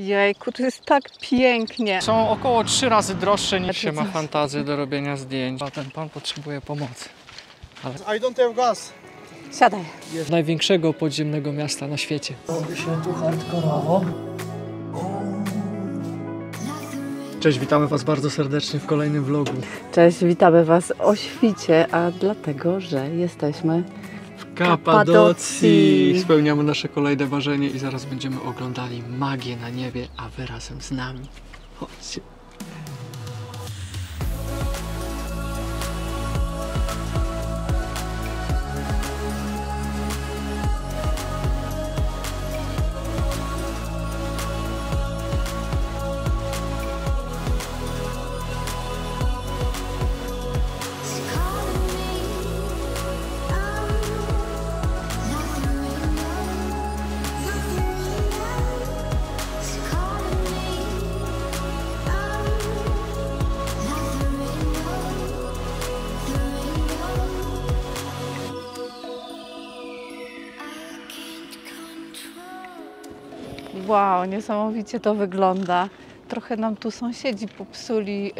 Jejku, to jest tak pięknie. Są około 3 razy droższe niż się ma fantazję do robienia zdjęć. A ten pan potrzebuje pomocy. Ale... I don't have gas. Siadaj. Jest największego podziemnego miasta na świecie. Robi się tu hardkorowo. Cześć, witamy Was bardzo serdecznie w kolejnym vlogu. Cześć, witamy Was o świcie, a dlatego, że jesteśmy w Kapadocji. Spełniamy nasze kolejne marzenie i zaraz będziemy oglądali magię na niebie, a Wy razem z nami. Chodźcie. Wow, niesamowicie to wygląda. Trochę nam tu sąsiedzi popsuli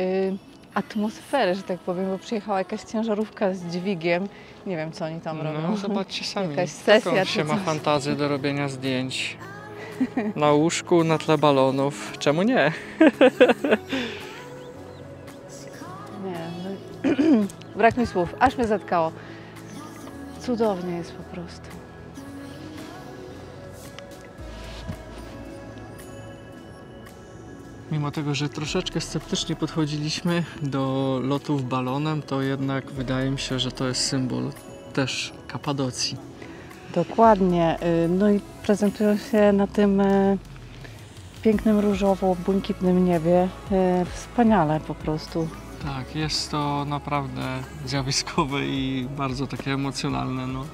atmosferę, że tak powiem, bo przyjechała jakaś ciężarówka z dźwigiem. Nie wiem, co oni tam robią. No, zobaczcie sami. Jakaś sesja. Tylko się ma fantazję do robienia zdjęć. Na łóżku, na tle balonów. Czemu nie? Nie, no. Brak mi słów, aż mnie zatkało. Cudownie jest po prostu. Mimo tego, że troszeczkę sceptycznie podchodziliśmy do lotów balonem, to jednak wydaje mi się, że to jest symbol też Kapadocji. Dokładnie. No i prezentują się na tym pięknym różowo-błękitnym niebie. Wspaniale po prostu. Tak, jest to naprawdę zjawiskowe i bardzo takie emocjonalne. No.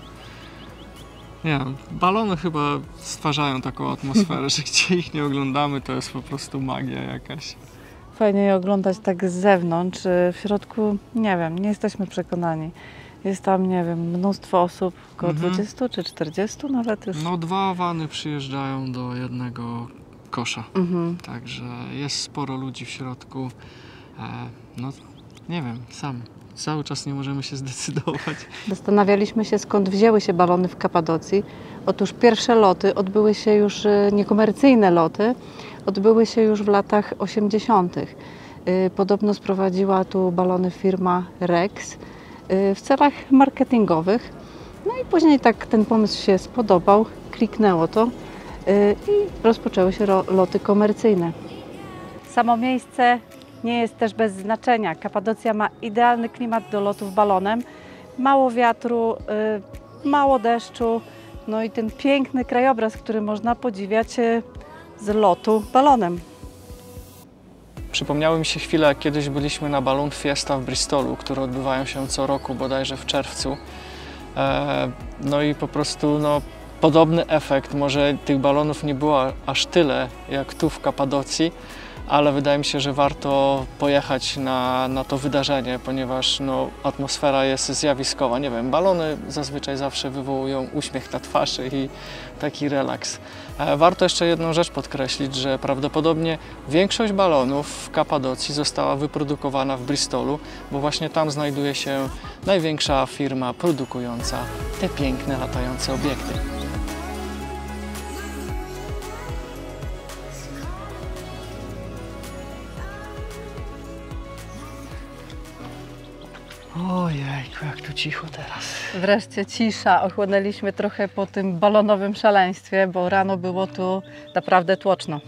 Nie wiem, balony chyba stwarzają taką atmosferę, że gdzie ich nie oglądamy, to jest po prostu magia jakaś. Fajnie je oglądać tak z zewnątrz, w środku, nie wiem, nie jesteśmy przekonani. Jest tam, nie wiem, mnóstwo osób, około 20 czy 40 nawet już. No 2 wany przyjeżdżają do jednego kosza, także jest sporo ludzi w środku, no nie wiem, sam. Cały czas nie możemy się zdecydować. Zastanawialiśmy się, skąd wzięły się balony w Kapadocji. Otóż pierwsze loty odbyły się już, niekomercyjne loty, odbyły się już w latach 80. Podobno sprowadziła tu balony firma Rex w celach marketingowych. No i później tak ten pomysł się spodobał, kliknęło to i rozpoczęły się loty komercyjne. Samo miejsce nie jest też bez znaczenia. Kapadocja ma idealny klimat do lotów balonem. Mało wiatru, mało deszczu, no i ten piękny krajobraz, który można podziwiać z lotu balonem. Przypomniały mi się chwile, jak kiedyś byliśmy na Balloon Fiesta w Bristolu, które odbywają się co roku, bodajże w czerwcu. No i po prostu no, podobny efekt. Może tych balonów nie było aż tyle, jak tu w Kapadocji, ale wydaje mi się, że warto pojechać na to wydarzenie, ponieważ no, atmosfera jest zjawiskowa. Nie wiem, balony zazwyczaj zawsze wywołują uśmiech na twarzy i taki relaks. Warto jeszcze jedną rzecz podkreślić, że prawdopodobnie większość balonów w Kapadocji została wyprodukowana w Bristolu, bo właśnie tam znajduje się największa firma produkująca te piękne latające obiekty. Ojejku, jak tu cicho teraz. Wreszcie cisza. Ochłonęliśmy trochę po tym balonowym szaleństwie, bo rano było tu naprawdę tłoczno.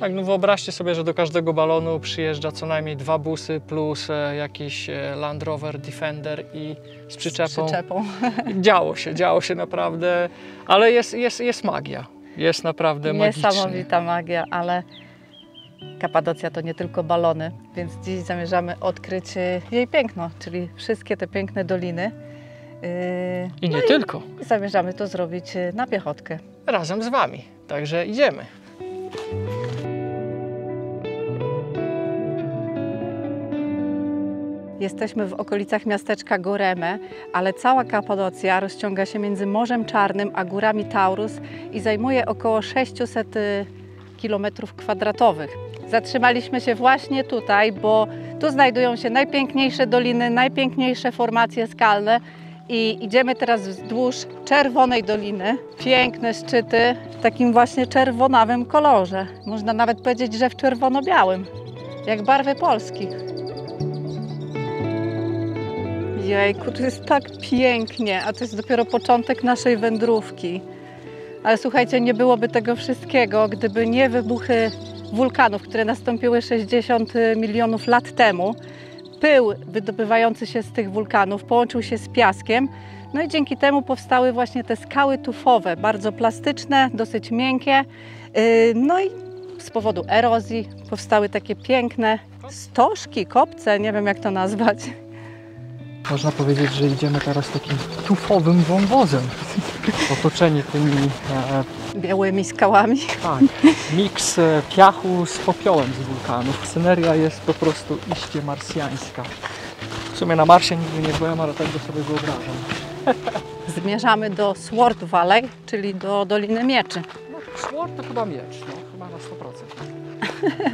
Tak, no wyobraźcie sobie, że do każdego balonu przyjeżdża co najmniej 2 busy plus jakiś Land Rover Defender i z przyczepą. Działo się naprawdę, ale jest magia. Jest naprawdę magicznie. Niesamowita magia, ale... Kapadocja to nie tylko balony, więc dziś zamierzamy odkryć jej piękno, czyli wszystkie te piękne doliny. I nie tylko. I zamierzamy to zrobić na piechotkę. Razem z Wami, także idziemy. Jesteśmy w okolicach miasteczka Göreme, ale cała Kapadocja rozciąga się między Morzem Czarnym a górami Taurus i zajmuje około 600 km². Zatrzymaliśmy się właśnie tutaj, bo tu znajdują się najpiękniejsze doliny, najpiękniejsze formacje skalne i idziemy teraz wzdłuż Czerwonej Doliny. Piękne szczyty w takim właśnie czerwonawym kolorze. Można nawet powiedzieć, że w czerwono-białym, jak barwy Polski. Jejku, to jest tak pięknie, a to jest dopiero początek naszej wędrówki. Ale słuchajcie, nie byłoby tego wszystkiego, gdyby nie wybuchy wulkanów, które nastąpiły 60 milionów lat temu. Pył wydobywający się z tych wulkanów połączył się z piaskiem, no i dzięki temu powstały właśnie te skały tufowe, bardzo plastyczne, dosyć miękkie. No i z powodu erozji powstały takie piękne stożki, kopce, nie wiem jak to nazwać. Można powiedzieć, że idziemy teraz takim tufowym wąwozem, otoczeni tymi białymi skałami. Tak, miks piachu z popiołem z wulkanów. Sceneria jest po prostu iście marsjańska. W sumie na Marsie nigdy nie byłem, ale tak go sobie wyobrażam. Zmierzamy do Sword Valley, czyli do Doliny Mieczy. No, Sword to chyba miecz, no, chyba na 100%.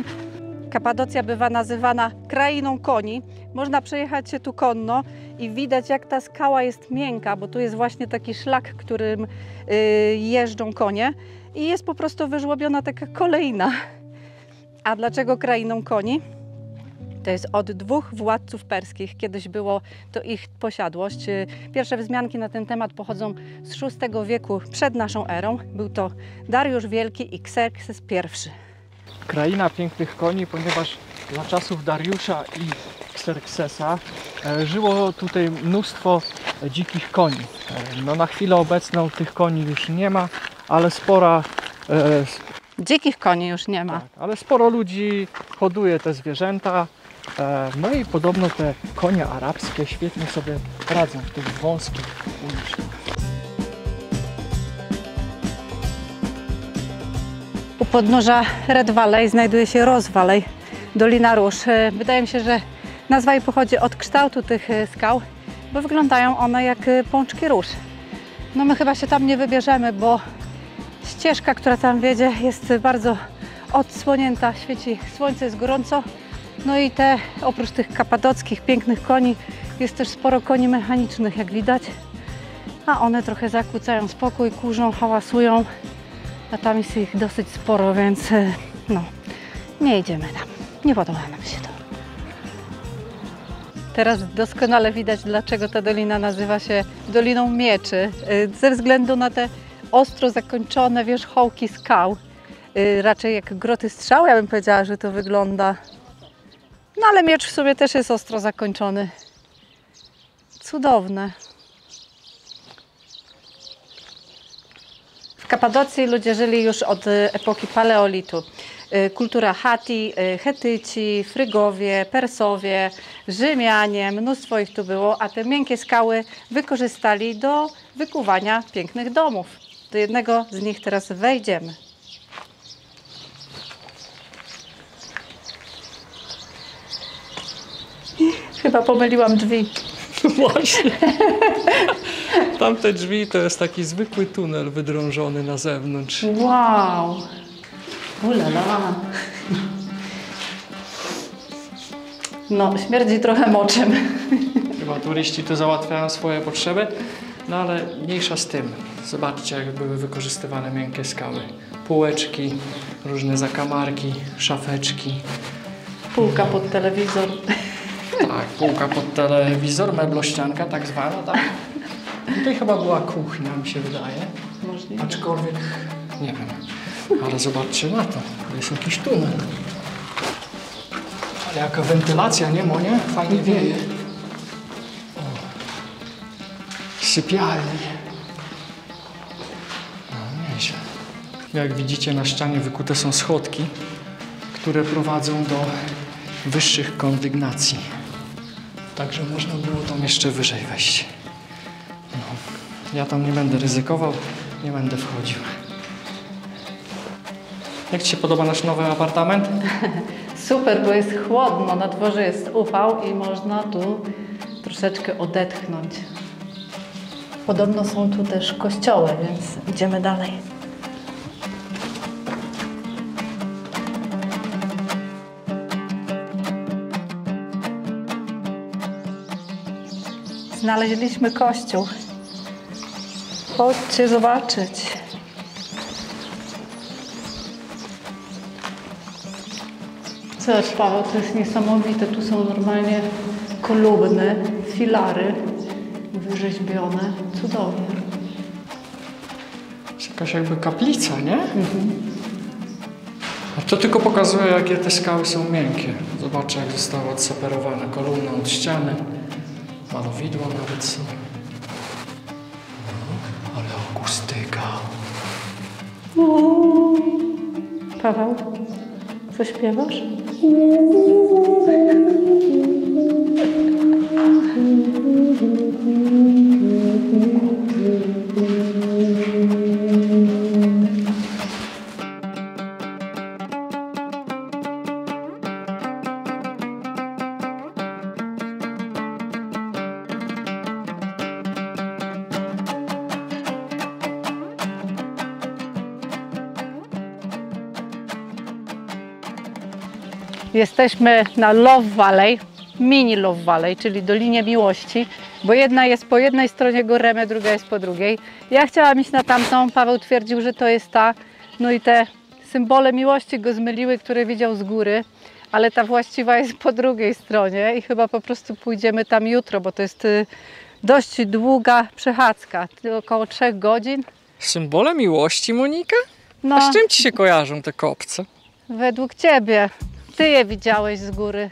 Kapadocja bywa nazywana krainą koni. Można przejechać się tu konno i widać, jak ta skała jest miękka, bo tu jest właśnie taki szlak, którym jeżdżą konie i jest po prostu wyżłobiona taka kolejna. A dlaczego krainą koni? To jest od dwóch władców perskich. Kiedyś było to ich posiadłość. Pierwsze wzmianki na ten temat pochodzą z VI wieku przed naszą erą. Był to Dariusz Wielki i Xerxes I. Kraina pięknych koni, ponieważ za czasów Dariusza i Xerxesa żyło tutaj mnóstwo dzikich koni. No, na chwilę obecną tych koni już nie ma, ale spora... Dzikich koni już nie ma. Tak, ale sporo ludzi hoduje te zwierzęta. No i podobno te konie arabskie świetnie sobie radzą w tych wąskich uliczkach. U podnóża Red Valley znajduje się Rose Valley, Dolina Róż. Wydaje mi się, że nazwa jej pochodzi od kształtu tych skał, bo wyglądają one jak pączki róż. No my chyba się tam nie wybierzemy, bo ścieżka, która tam wiedzie, jest bardzo odsłonięta, świeci słońce, jest gorąco. No i te, oprócz tych kapadockich pięknych koni, jest też sporo koni mechanicznych, jak widać. A one trochę zakłócają spokój, kurzą, hałasują. A tam jest ich dosyć sporo, więc no, nie idziemy tam. Nie podoba nam się to. Teraz doskonale widać, dlaczego ta dolina nazywa się Doliną Mieczy. Ze względu na te ostro zakończone wierzchołki skał. Raczej jak groty strzał, ja bym powiedziała, że to wygląda. No ale miecz w sobie też jest ostro zakończony. Cudowne. W Kapadocji ludzie żyli już od epoki paleolitu. Kultura Hatti, Chetyci, Frygowie, Persowie, Rzymianie, mnóstwo ich tu było, a te miękkie skały wykorzystali do wykuwania pięknych domów. Do jednego z nich teraz wejdziemy. Chyba pomyliłam drzwi. Właśnie. Tamte drzwi to jest taki zwykły tunel wydrążony na zewnątrz. Wow! Ulala! No, śmierdzi trochę moczem. Chyba turyści tu załatwiają swoje potrzeby, no ale mniejsza z tym. Zobaczcie, jak były wykorzystywane miękkie skały. Półeczki, różne zakamarki, szafeczki. Półka pod telewizor. Tak, półka pod telewizor, meblościanka tak zwana, tak? Tutaj chyba była kuchnia, mi się wydaje. Możliwe. Aczkolwiek, nie wiem, ale zobaczcie na to, to jest jakiś tunel. Ale jaka wentylacja, nie Monie? Fajnie wieje. O. Sypialnie. No, nieźle. Jak widzicie, na ścianie wykute są schodki, które prowadzą do wyższych kondygnacji. Także można było tam jeszcze wyżej wejść. No, ja tam nie będę ryzykował, nie będę wchodził. Jak Ci się podoba nasz nowy apartament? Super, bo jest chłodno, na dworze jest upał i można tu troszeczkę odetchnąć. Podobno są tu też kościoły, więc idziemy dalej. Znaleźliśmy kościół. Chodźcie zobaczyć. Zobacz, Paweł, to jest niesamowite. Tu są normalnie kolumny, filary wyrzeźbione. Cudownie. Jest jakaś jakby kaplica, nie? A to tylko pokazuje, jakie te skały są miękkie. Zobaczę, jak została odseparowana kolumna od ściany. Malowidła nawet są. No, ale akustyka. Paweł, co śpiewasz? Jesteśmy na Love Valley, mini Love Valley, czyli Dolinie Miłości, bo jedna jest po jednej stronie Göreme, druga jest po drugiej. Ja chciałam iść na tamtą, Paweł twierdził, że to jest ta, no i te symbole miłości go zmyliły, które widział z góry, ale ta właściwa jest po drugiej stronie i chyba po prostu pójdziemy tam jutro, bo to jest dość długa przechadzka, około 3 godzin. Symbole miłości, Monika? No. A z czym ci się kojarzą te kopce? Według ciebie. Ty je widziałeś z góry.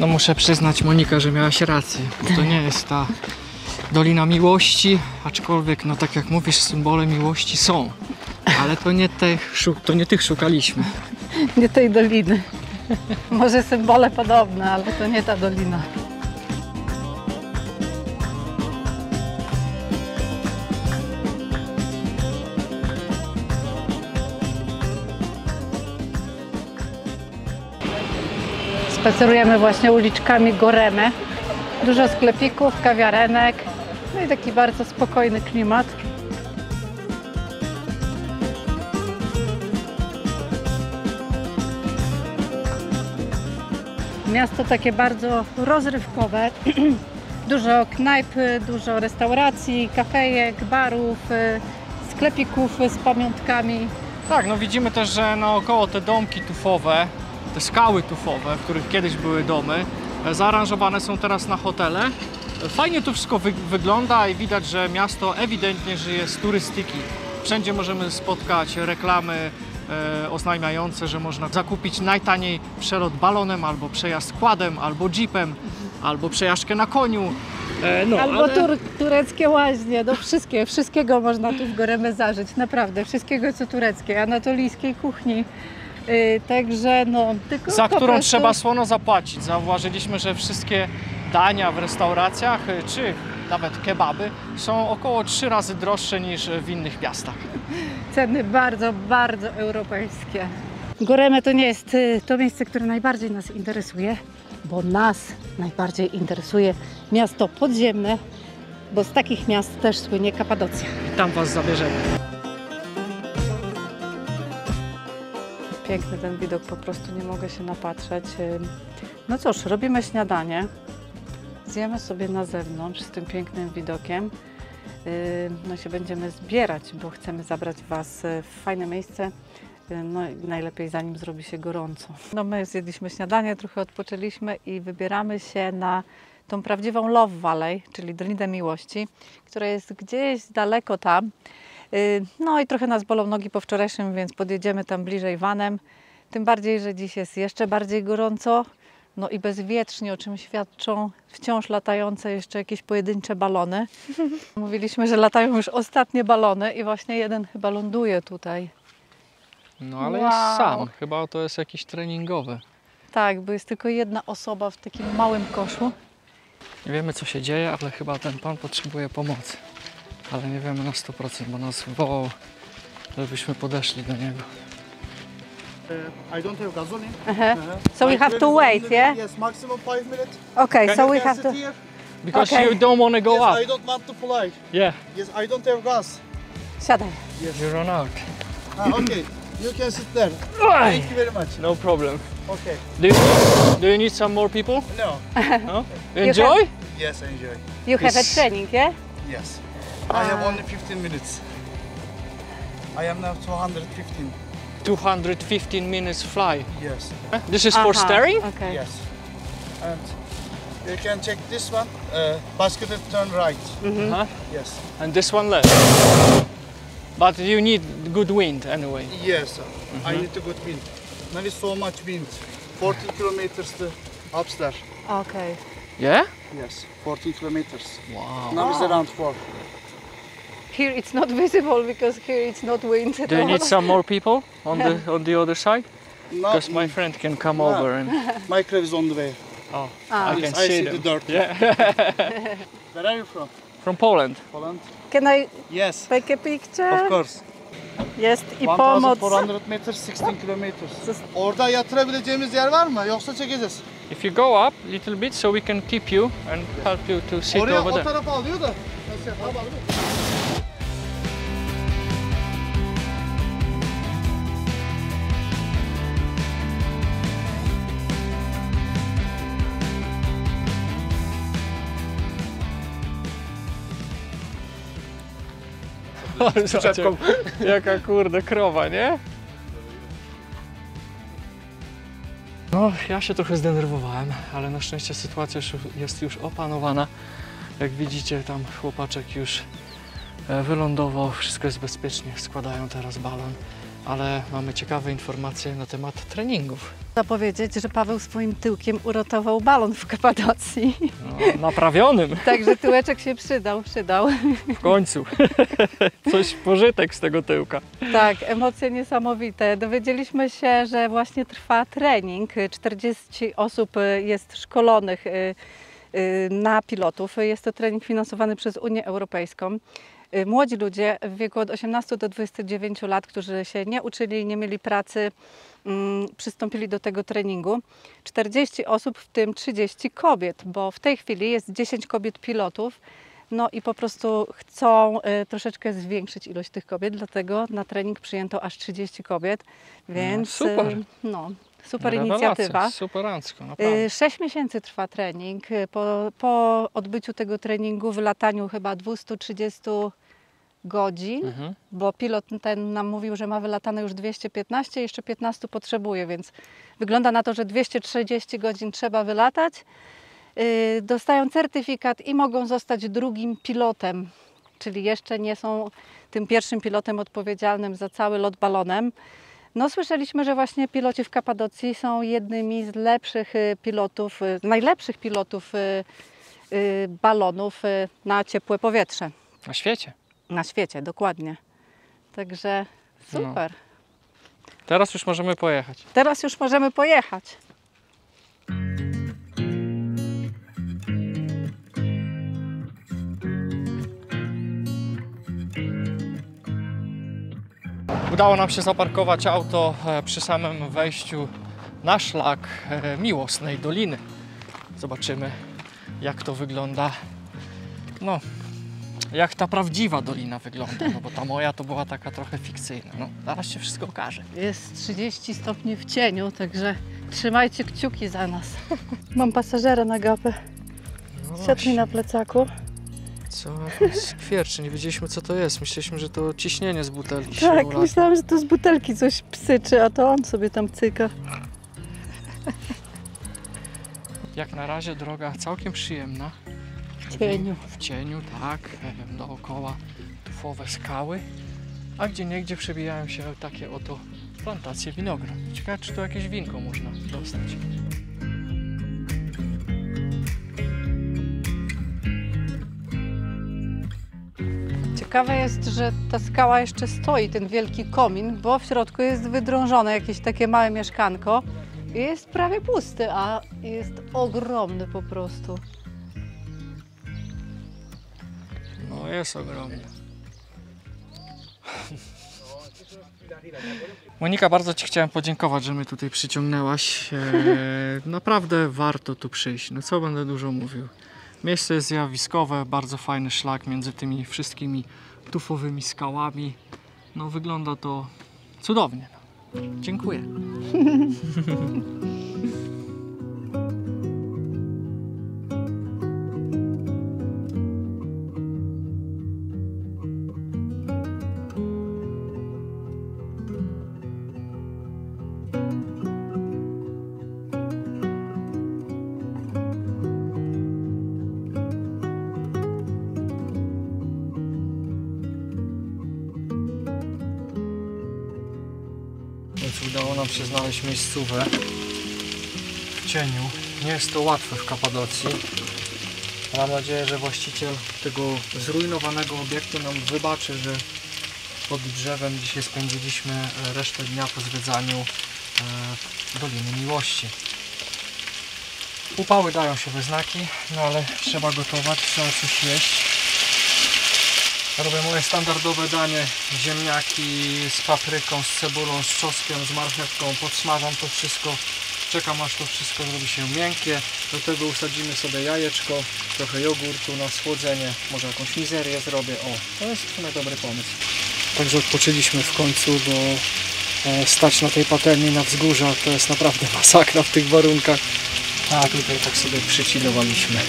No muszę przyznać, Monika, że miałaś rację. Bo to nie jest ta Dolina Miłości, aczkolwiek, no tak jak mówisz, symbole miłości są. Ale to nie tych szukaliśmy. Nie tej doliny. Może symbole podobne, ale to nie ta dolina. Spacerujemy właśnie uliczkami Göreme. Dużo sklepików, kawiarenek, no i taki bardzo spokojny klimat. Miasto takie bardzo rozrywkowe. Dużo knajp, dużo restauracji, kafejek, barów, sklepików z pamiątkami. Tak, no widzimy też, że naokoło te domki tufowe, te skały tufowe, w których kiedyś były domy, zaaranżowane są teraz na hotele. Fajnie tu wszystko wygląda i widać, że miasto ewidentnie żyje z turystyki. Wszędzie możemy spotkać reklamy oznajmiające, że można zakupić najtaniej przelot balonem, albo przejazd quadem, albo jeepem, albo przejażdżkę na koniu. Tureckie łaźnie, no wszystkiego można tu w Göreme zażyć, naprawdę, wszystkiego co tureckie, anatolijskiej kuchni. Także no, tylko za którą prostu trzeba słono zapłacić. Zauważyliśmy, że wszystkie dania w restauracjach, czy nawet kebaby, są około 3 razy droższe niż w innych miastach. Ceny bardzo, bardzo europejskie. Göreme to nie jest to miejsce, które najbardziej nas interesuje, bo nas najbardziej interesuje miasto podziemne, bo z takich miast też słynie Kapadocja. Tam was zabierzemy. Piękny ten widok, po prostu nie mogę się napatrzeć. No cóż, robimy śniadanie, zjemy sobie na zewnątrz z tym pięknym widokiem. No się będziemy zbierać, bo chcemy zabrać was w fajne miejsce, no najlepiej zanim zrobi się gorąco. No my zjedliśmy śniadanie, trochę odpoczęliśmy i wybieramy się na tą prawdziwą Love Valley, czyli Dolinę Miłości, która jest gdzieś daleko tam. No i trochę nas bolą nogi po wczorajszym, więc podjedziemy tam bliżej vanem. Tym bardziej, że dziś jest jeszcze bardziej gorąco, no i bezwietrznie, o czym świadczą wciąż latające jeszcze jakieś pojedyncze balony. Mówiliśmy, że latają już ostatnie balony i właśnie jeden chyba ląduje tutaj. No ale wow, jest sam, chyba to jest jakiś treningowy. Tak, bo jest tylko jedna osoba w takim małym koszu. Nie wiemy co się dzieje, ale chyba ten pan potrzebuje pomocy. Ale nie wiemy na 100%, bo nas wołał, żebyśmy podeszli do niego. I don't have gasoline. So we have to wait, yeah? Yes, maximum 5 minutes. Okay, so we have to. Because you don't want to go up. Yes, I don't want to fly. Yeah. Yes, I don't have gas. Siadaj. Yes. You run out. Okay. You can sit there. Thank you very much. No problem. Okay. Do you need some more people? No. No? Enjoy? Yes, enjoy. You have a training, yeah? Yes. I have only 15 minutes. I am now 215. 215 minutes fly? Yes. This is for steering? Okay. Yes. And you can check this one, basketed turn right. Mm-hmm. Yes. And this one left. But you need good wind anyway. Yes, I need a good wind. There is so much wind. 14 kilometers to upstairs. Okay. Yeah? Yes, 14 kilometers. Wow. Now it's around 4. Here it's not visible because here it's not wind at all. Do you need some more people on the other side? No. Because my friend can come over and... My crab is on the way. Oh, I can see the dirt. Yeah. Where are you from? From Poland. Poland. Can I take a picture? Of course. Yes, i pomoc. 1400 meters, 16 kilometers. Orada yatırabileceğimiz yer var mı? Yoksa çekeceğiz. If you go up a little bit so we can keep you and help you to sit over there. O tarafa alıyor da. Jaka kurde krowa, nie? No, ja się trochę zdenerwowałem, ale na szczęście sytuacja jest już opanowana. Jak widzicie, tam chłopaczek już wylądował, wszystko jest bezpiecznie, składają teraz balon. Ale mamy ciekawe informacje na temat treningów. Chcę powiedzieć, że Paweł swoim tyłkiem uratował balon w Kapadocji. No, naprawionym. Także tyłeczek się przydał. W końcu. Coś pożytek z tego tyłka. Tak, emocje niesamowite. Dowiedzieliśmy się, że właśnie trwa trening. 40 osób jest szkolonych na pilotów. Jest to trening finansowany przez Unię Europejską. Młodzi ludzie w wieku od 18 do 29 lat, którzy się nie uczyli, nie mieli pracy, przystąpili do tego treningu. 40 osób, w tym 30 kobiet, bo w tej chwili jest 10 kobiet pilotów. No i po prostu chcą troszeczkę zwiększyć ilość tych kobiet, dlatego na trening przyjęto aż 30 kobiet, więc no, super. No. Super inicjatywa. Superancko, naprawdę. 6 miesięcy trwa trening. Po odbyciu tego treningu, wylataniu chyba 230 godzin, bo pilot ten nam mówił, że ma wylatane już 215, jeszcze 15 potrzebuje, więc wygląda na to, że 230 godzin trzeba wylatać. Dostają certyfikat i mogą zostać drugim pilotem, czyli jeszcze nie są tym pierwszym pilotem odpowiedzialnym za cały lot balonem. No, słyszeliśmy, że właśnie piloci w Kapadocji są jednymi z lepszych pilotów, najlepszych pilotów balonów na ciepłe powietrze. Na świecie. Na świecie, dokładnie. Także super. No. Teraz już możemy pojechać. Teraz już możemy pojechać. Udało nam się zaparkować auto przy samym wejściu na szlak Miłosnej Doliny. Zobaczymy, jak to wygląda. No, jak ta prawdziwa dolina wygląda, no bo ta moja to była taka trochę fikcyjna. No, zaraz się wszystko okaże. Jest 30 stopni w cieniu, także trzymajcie kciuki za nas. Mam pasażera na gapę. No siadł mi na plecaku. Co? Skwierczy, nie wiedzieliśmy, co to jest. Myśleliśmy, że to ciśnienie z butelki. Tak, myślałam, że to z butelki coś psyczy, a to on sobie tam cyka. Jak na razie droga całkiem przyjemna. W cieniu. W cieniu, tak. Dookoła tufowe skały, a gdzieniegdzie przebijają się takie oto plantacje winogron. Ciekawe, czy to jakieś winko można dostać. Ciekawe jest, że ta skała jeszcze stoi, ten wielki komin, bo w środku jest wydrążone jakieś takie małe mieszkanko i jest prawie pusty, a jest ogromny po prostu. No jest ogromny. Monika, bardzo Ci chciałem podziękować, że mnie tutaj przyciągnęłaś. Naprawdę warto tu przyjść, no co będę dużo mówił. Miejsce jest zjawiskowe, bardzo fajny szlak między tymi wszystkimi tufowymi skałami. No wygląda to cudownie. Dziękuję. Udało nam się znaleźć miejscówę w cieniu. Nie jest to łatwe w Kapadocji. Mam nadzieję, że właściciel tego zrujnowanego obiektu nam wybaczy, że pod drzewem dzisiaj spędziliśmy resztę dnia po zwiedzaniu Doliny Miłości. Upały dają się we znaki, no ale trzeba gotować, trzeba coś jeść. Robię moje standardowe danie, ziemniaki z papryką, z cebulą, z czosnkiem, z marchewką, podsmażam to wszystko, czekam aż to wszystko zrobi się miękkie, do tego usadzimy sobie jajeczko, trochę jogurtu na schłodzenie, może jakąś mizerię zrobię, o, to jest w sumie dobry pomysł. Także odpoczęliśmy w końcu, bo stać na tej patelni na wzgórzach to jest naprawdę masakra w tych warunkach, a tutaj tak sobie przychillowaliśmy.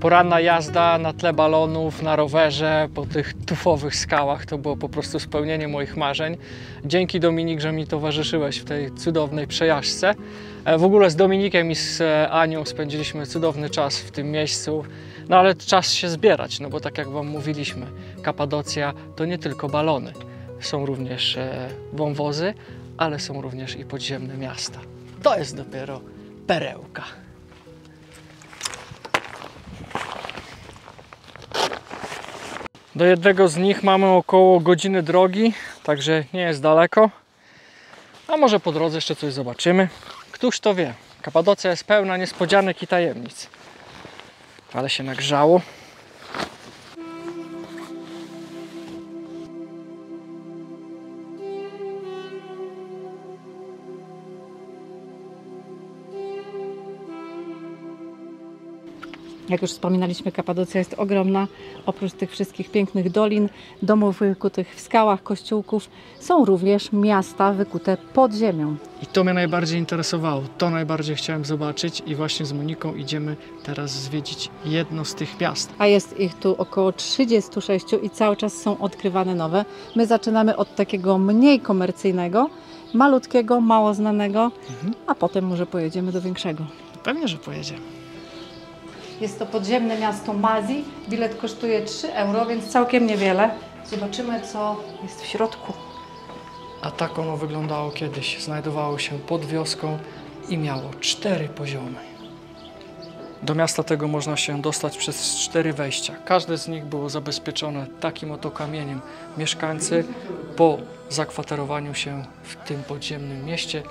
Poranna jazda na tle balonów, na rowerze, po tych tufowych skałach to było po prostu spełnienie moich marzeń. Dzięki, Dominik, że mi towarzyszyłeś w tej cudownej przejażdżce. W ogóle z Dominikiem i z Anią spędziliśmy cudowny czas w tym miejscu, no ale czas się zbierać, no bo tak jak wam mówiliśmy, Kapadocja to nie tylko balony. Są również wąwozy, ale są również i podziemne miasta. To jest dopiero perełka. Do jednego z nich mamy około godziny drogi, także nie jest daleko. A może po drodze jeszcze coś zobaczymy. Któż to wie? Kapadocja jest pełna niespodzianek i tajemnic. Ale się nagrzało. Jak już wspominaliśmy, Kapadocja jest ogromna. Oprócz tych wszystkich pięknych dolin, domów wykutych w skałach, kościółków, są również miasta wykute pod ziemią. I to mnie najbardziej interesowało, to najbardziej chciałem zobaczyć i właśnie z Moniką idziemy teraz zwiedzić jedno z tych miast. A jest ich tu około 36 i cały czas są odkrywane nowe. My zaczynamy od takiego mniej komercyjnego, malutkiego, mało znanego, a potem może pojedziemy do większego. Pewnie, że pojedziemy. Jest to podziemne miasto Mazi. Bilet kosztuje 3 euro, więc całkiem niewiele. Zobaczymy, co jest w środku. A tak ono wyglądało kiedyś. Znajdowało się pod wioską i miało 4 poziomy. Do miasta tego można się dostać przez 4 wejścia. Każde z nich było zabezpieczone takim oto kamieniem. Mieszkańcy po zakwaterowaniu się w tym podziemnym mieście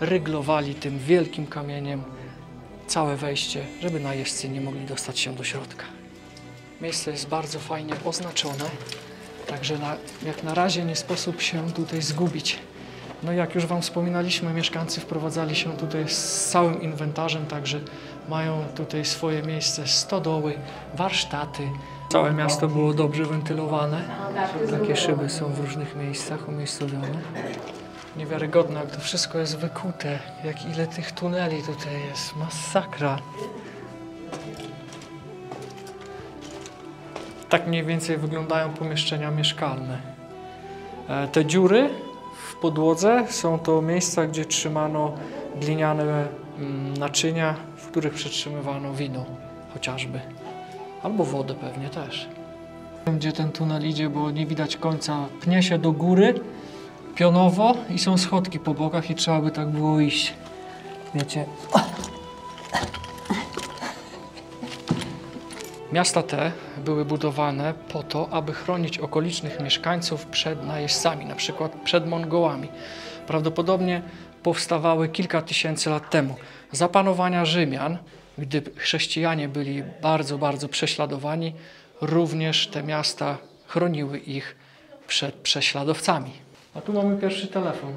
ryglowali tym wielkim kamieniem całe wejście, żeby najeźdźcy nie mogli dostać się do środka. Miejsce jest bardzo fajnie oznaczone, także jak na razie nie sposób się tutaj zgubić. No jak już wam wspominaliśmy, mieszkańcy wprowadzali się tutaj z całym inwentarzem, także mają tutaj swoje miejsce, stodoły, warsztaty. Całe miasto było dobrze wentylowane. Takie szyby są w różnych miejscach umiejscowione. Niewiarygodne, jak to wszystko jest wykute, jak ile tych tuneli tutaj jest, masakra. Tak mniej więcej wyglądają pomieszczenia mieszkalne. Te dziury w podłodze są to miejsca, gdzie trzymano gliniane naczynia, w których przetrzymywano wino chociażby, albo wodę pewnie też. Gdzie ten tunel idzie, bo nie widać końca, pnie się do góry pionowo i są schodki po bokach i trzeba by tak było iść. Wiecie. Miasta te były budowane po to, aby chronić okolicznych mieszkańców przed najeźdźcami, na przykład przed Mongołami. Prawdopodobnie powstawały kilka tysięcy lat temu. Za panowania Rzymian, gdy chrześcijanie byli bardzo, bardzo prześladowani, również te miasta chroniły ich przed prześladowcami. A tu mamy pierwszy telefon,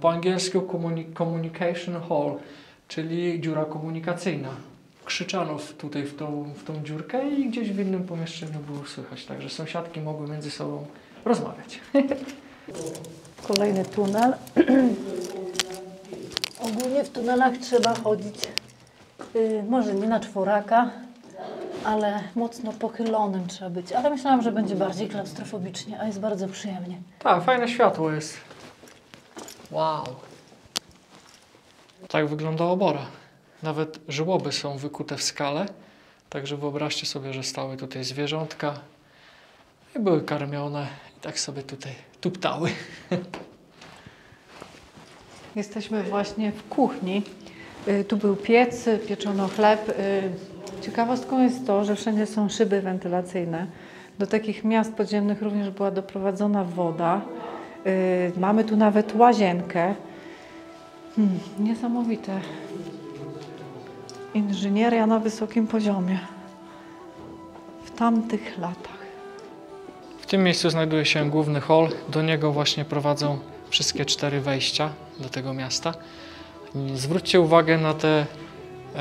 po angielsku communication hall, czyli dziura komunikacyjna. wkrzyczano tutaj w tą dziurkę i gdzieś w innym pomieszczeniu było słychać. Także sąsiadki mogły między sobą rozmawiać. Kolejny tunel. Ogólnie w tunelach trzeba chodzić, może nie na czworaka, ale mocno pochylonym trzeba być. Ale myślałam, że będzie bardziej klaustrofobicznie, a jest bardzo przyjemnie. Tak, fajne światło jest. Wow. Tak wygląda obora. Nawet żłoby są wykute w skale. Także wyobraźcie sobie, że stały tutaj zwierzątka i były karmione i tak sobie tutaj tuptały. Jesteśmy właśnie w kuchni. Tu był piec, pieczono chleb. Ciekawostką jest to, że wszędzie są szyby wentylacyjne. Do takich miast podziemnych również była doprowadzona woda. Mamy tu nawet łazienkę. Niesamowite. Inżynieria na wysokim poziomie. W tamtych latach. W tym miejscu znajduje się główny hol. Do niego właśnie prowadzą wszystkie 4 wejścia do tego miasta. Zwróćcie uwagę na te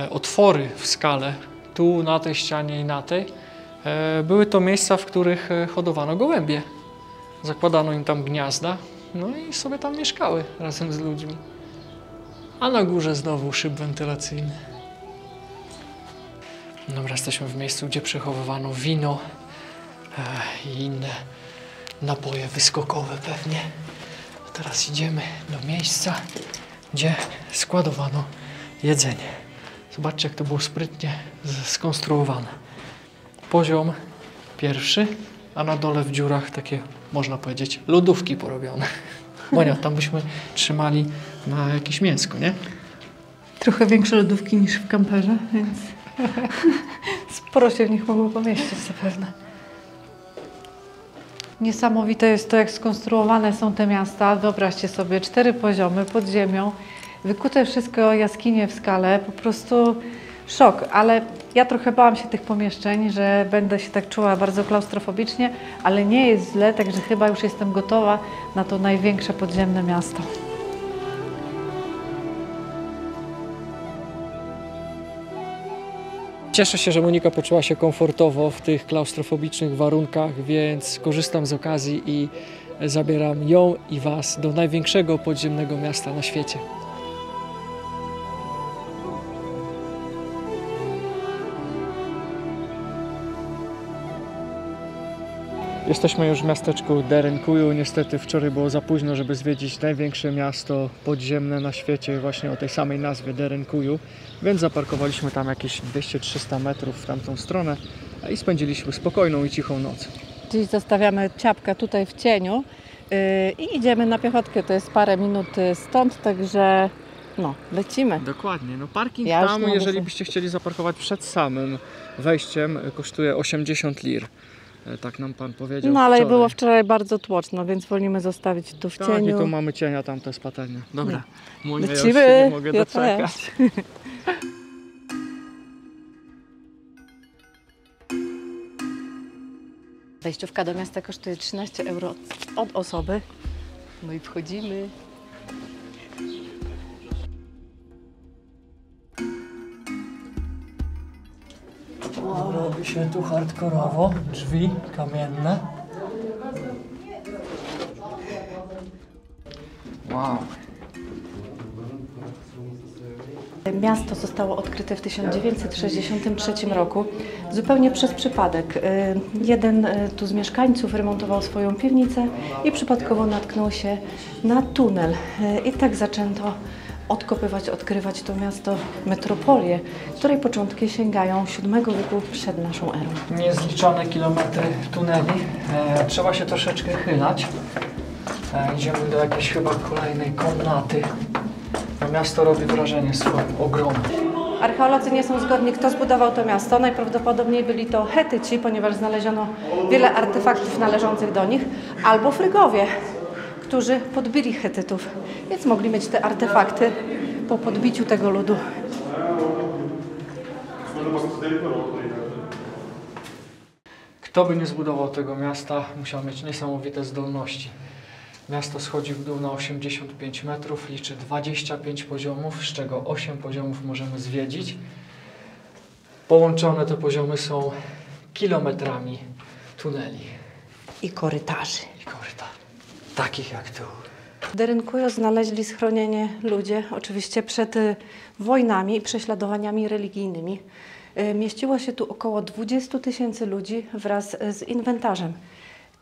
otwory w skale. Tu, na tej ścianie i na tej. Były to miejsca, w których hodowano gołębie. Zakładano im tam gniazda. No i sobie tam mieszkały razem z ludźmi. A na górze znowu szyb wentylacyjny. Dobra, jesteśmy w miejscu, gdzie przechowywano wino i inne napoje wyskokowe pewnie. A teraz idziemy do miejsca, gdzie składowano jedzenie. Zobaczcie, jak to było sprytnie skonstruowane. Poziom pierwszy, a na dole w dziurach takie, można powiedzieć, lodówki porobione. Monia, tam byśmy trzymali na jakieś mięsko, nie? Trochę większe lodówki niż w kamperze, więc sporo się w nich mogło pomieścić zapewne. Niesamowite jest to, jak skonstruowane są te miasta. Wyobraźcie sobie, 4 poziomy pod ziemią, wykute wszystko jaskinie w skale, po prostu szok. Ale ja trochę bałam się tych pomieszczeń, że będę się tak czuła bardzo klaustrofobicznie, ale nie jest źle, także chyba już jestem gotowa na to największe podziemne miasto. Cieszę się, że Monika poczuła się komfortowo w tych klaustrofobicznych warunkach, więc korzystam z okazji i zabieram ją i Was do największego podziemnego miasta na świecie. Jesteśmy już w miasteczku Derinkuyu. Niestety wczoraj było za późno, żeby zwiedzić największe miasto podziemne na świecie, właśnie o tej samej nazwie, Derinkuyu, więc zaparkowaliśmy tam jakieś 200-300 metrów w tamtą stronę i spędziliśmy spokojną i cichą noc. Dziś zostawiamy ciapkę tutaj w cieniu i idziemy na piechotkę, to jest parę minut stąd, także no, lecimy. Dokładnie. No parking ja tam, jeżeli byście chcieli zaparkować przed samym wejściem, kosztuje 80 lir. Tak nam pan powiedział. No ale wczoraj było wczoraj bardzo tłoczno, więc wolimy zostawić tu w cieniu. Tak, i tu mamy cienia, tam to jest patelnia. Dobra, Monia, ja już się nie mogę doczekać. Wejściówka do miasta kosztuje 13 euro od osoby. No i wchodzimy. Robi się tu hardkorowo, drzwi kamienne. Wow. Miasto zostało odkryte w 1963 roku, zupełnie przez przypadek. Jeden tu z mieszkańców remontował swoją piwnicę i przypadkowo natknął się na tunel. I tak zaczęto odkopywać, odkrywać to miasto, metropolię, której początki sięgają VII wieku przed naszą erą. Niezliczone kilometry tuneli. Trzeba się troszeczkę chylać. Idziemy do jakiejś chyba kolejnej komnaty. Miasto robi wrażenie swoim ogromnym. Archeolodzy nie są zgodni, kto zbudował to miasto. Najprawdopodobniej byli to Hetyci, ponieważ znaleziono wiele artefaktów należących do nich, albo Frygowie, którzy podbili Hetytów, więc mogli mieć te artefakty po podbiciu tego ludu. Kto by nie zbudował tego miasta, musiał mieć niesamowite zdolności. Miasto schodzi w dół na 85 metrów, liczy 25 poziomów, z czego 8 poziomów możemy zwiedzić. Połączone te poziomy są kilometrami tuneli. I korytarzy. I korytarzy. Takich jak tu. W Derinkuyu znaleźli schronienie ludzie, oczywiście przed wojnami i prześladowaniami religijnymi. Mieściło się tu około 20 000 ludzi wraz z inwentarzem.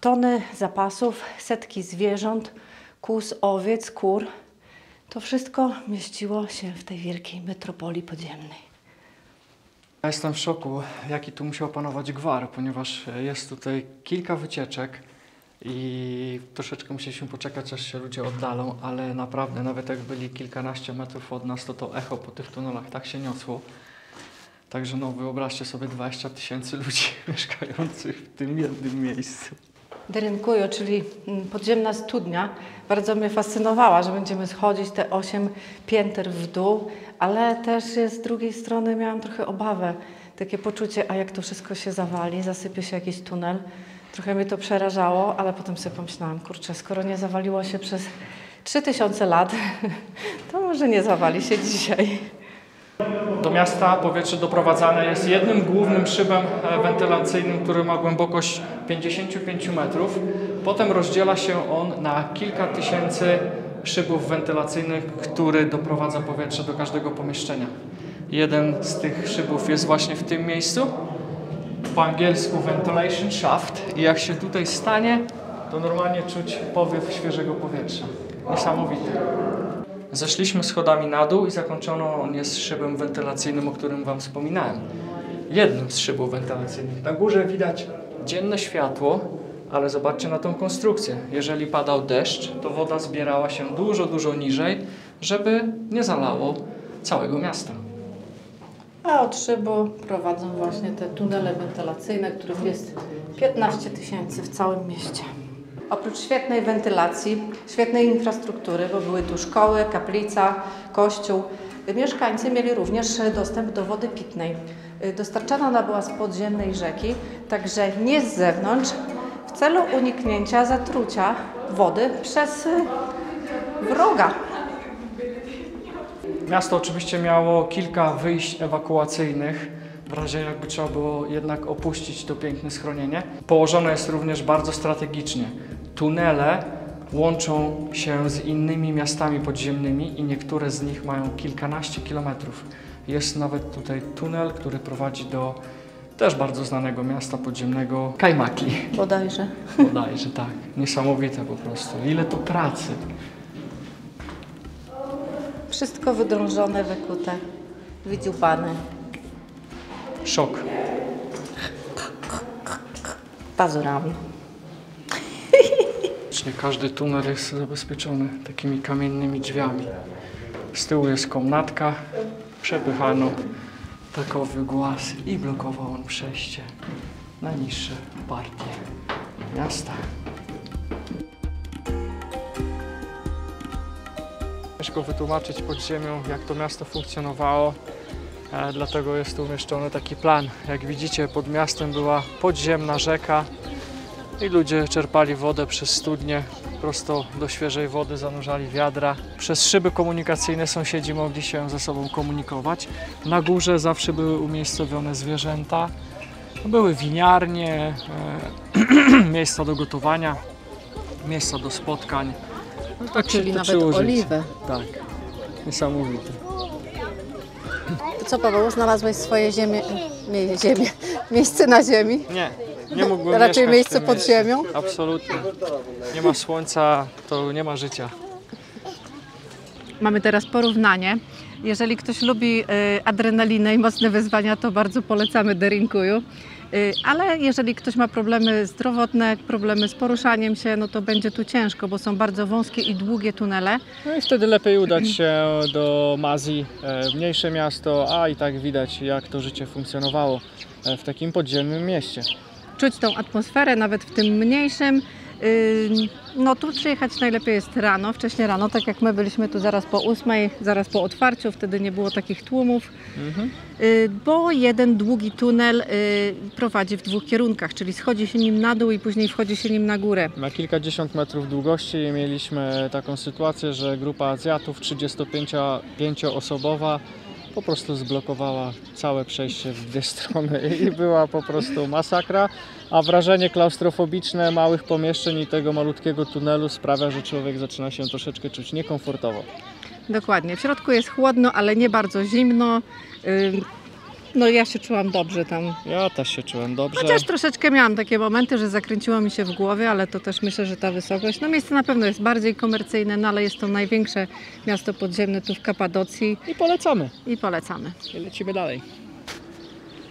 Tony zapasów, setki zwierząt, kóz, owiec, kur. To wszystko mieściło się w tej wielkiej metropolii podziemnej. Ja jestem w szoku, jaki tu musiał panować gwar, ponieważ jest tutaj kilka wycieczek i troszeczkę musieliśmy poczekać, aż się ludzie oddalą, ale naprawdę, nawet jak byli kilkanaście metrów od nas, to to echo po tych tunelach tak się niosło. Także no, wyobraźcie sobie 20 000 ludzi mieszkających w tym jednym miejscu. Derinkuyu, czyli podziemna studnia, bardzo mnie fascynowała, że będziemy schodzić te 8 pięter w dół, ale też z drugiej strony miałam trochę obawę, takie poczucie, a jak to wszystko się zawali, zasypie się jakiś tunel. Trochę mnie to przerażało, ale potem sobie pomyślałam, kurczę, skoro nie zawaliło się przez 3000 lat, to może nie zawali się dzisiaj. Do miasta powietrze doprowadzane jest jednym głównym szybem wentylacyjnym, który ma głębokość 55 metrów. Potem rozdziela się on na kilka tysięcy szybów wentylacyjnych, który doprowadza powietrze do każdego pomieszczenia. Jeden z tych szybów jest właśnie w tym miejscu, po angielsku ventilation shaft. I jak się tutaj stanie, to normalnie czuć powiew świeżego powietrza. Niesamowite. Zeszliśmy schodami na dół i zakończono on jest szybem wentylacyjnym, o którym wam wspominałem. Jednym z szybów wentylacyjnych. Na górze widać dzienne światło, ale zobaczcie na tą konstrukcję. Jeżeli padał deszcz, to woda zbierała się dużo niżej, żeby nie zalało całego miasta. A od szybu prowadzą właśnie te tunele wentylacyjne, których jest 15 000 w całym mieście. Oprócz świetnej wentylacji, świetnej infrastruktury, bo były tu szkoły, kaplica, kościół, mieszkańcy mieli również dostęp do wody pitnej. Dostarczana ona była z podziemnej rzeki, także nie z zewnątrz, w celu uniknięcia zatrucia wody przez wroga. Miasto oczywiście miało kilka wyjść ewakuacyjnych. W razie jakby trzeba było jednak opuścić to piękne schronienie. Położone jest również bardzo strategicznie. Tunele łączą się z innymi miastami podziemnymi i niektóre z nich mają kilkanaście kilometrów. Jest nawet tutaj tunel, który prowadzi do też bardzo znanego miasta podziemnego Kajmakli. Bodajże. Bodajże, tak. Niesamowite po prostu. Ile tu pracy. Wszystko wydrążone, wykute, wydziubane. Szok. Pazurami. Nie każdy tunel jest zabezpieczony takimi kamiennymi drzwiami. Z tyłu jest komnatka, przepychano takowy głaz i blokował on przejście na niższe partie miasta. Ciężko wytłumaczyć pod ziemią, jak to miasto funkcjonowało. Dlatego jest tu umieszczony taki plan. Jak widzicie, pod miastem była podziemna rzeka i ludzie czerpali wodę przez studnie, prosto do świeżej wody zanurzali wiadra. Przez szyby komunikacyjne sąsiedzi mogli się ze sobą komunikować. Na górze zawsze były umiejscowione zwierzęta. Były winiarnie, miejsca do gotowania, miejsca do spotkań. No, tak czyli się nawet oliwę. Tak, niesamowite. Co, Paweł, znalazłeś swoje miejsce na ziemi? Nie, nie mógłbym raczej miejsce pod ziemią? Absolutnie. Nie ma słońca, to nie ma życia. Mamy teraz porównanie. Jeżeli ktoś lubi adrenalinę i mocne wyzwania, to bardzo polecamy Derinkuyu. Ale jeżeli ktoś ma problemy zdrowotne, problemy z poruszaniem się, no to będzie tu ciężko, bo są bardzo wąskie i długie tunele. No i wtedy lepiej udać się do Mazi, mniejsze miasto, a i tak widać, jak to życie funkcjonowało w takim podziemnym mieście. Czuć tą atmosferę nawet w tym mniejszym. No tu przyjechać najlepiej jest rano, wcześnie rano, tak jak my byliśmy tu zaraz po 8, zaraz po otwarciu, wtedy nie było takich tłumów, bo jeden długi tunel prowadzi w 2 kierunkach, czyli schodzi się nim na dół i później wchodzi się nim na górę. Na kilkadziesiąt metrów długości mieliśmy taką sytuację, że grupa Azjatów 35-osobowa po prostu zblokowała całe przejście w dwie strony i była po prostu masakra, a wrażenie klaustrofobiczne małych pomieszczeń i tego malutkiego tunelu sprawia, że człowiek zaczyna się troszeczkę czuć niekomfortowo. Dokładnie. W środku jest chłodno, ale nie bardzo zimno. No ja się czułam dobrze tam. Ja też się czułem dobrze. Chociaż troszeczkę miałam takie momenty, że zakręciło mi się w głowie, ale to też myślę, że ta wysokość. No miejsce na pewno jest bardziej komercyjne, no ale jest to największe miasto podziemne tu w Kapadocji. I polecamy. I polecamy. I lecimy dalej.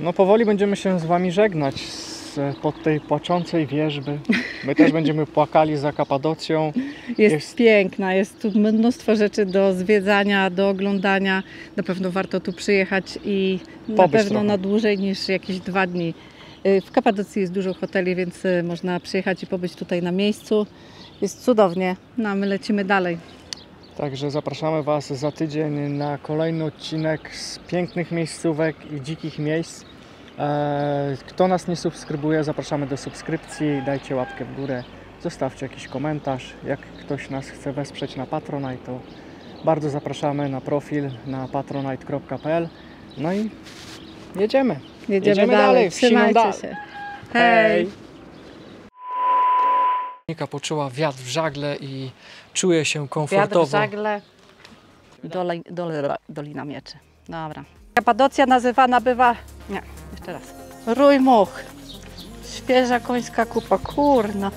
No powoli będziemy się z Wami żegnać pod tej płaczącej wierzby. My też będziemy płakali za Kapadocją. Jest piękna, jest tu mnóstwo rzeczy do zwiedzania, do oglądania. Na pewno warto tu przyjechać i na pewno na dłużej niż jakieś 2 dni. W Kapadocji jest dużo hoteli, więc można przyjechać i pobyć tutaj na miejscu. Jest cudownie, no a my lecimy dalej. Także zapraszamy Was za tydzień na kolejny odcinek z pięknych miejscówek i dzikich miejsc. Kto nas nie subskrybuje, zapraszamy do subskrypcji, dajcie łapkę w górę, zostawcie jakiś komentarz. Jak ktoś nas chce wesprzeć na Patronite, to bardzo zapraszamy na profil na patronite.pl. No i jedziemy. Jedziemy dalej. Trzymajcie się. Hej! Nika poczuła wiatr w żagle i czuje się komfortowo. Wiatr w żagle, Dolina Mieczy. Dobra. Kapadocja nazywana bywa... Nie, jeszcze raz. Rój much. Świeża końska kupa, kurna.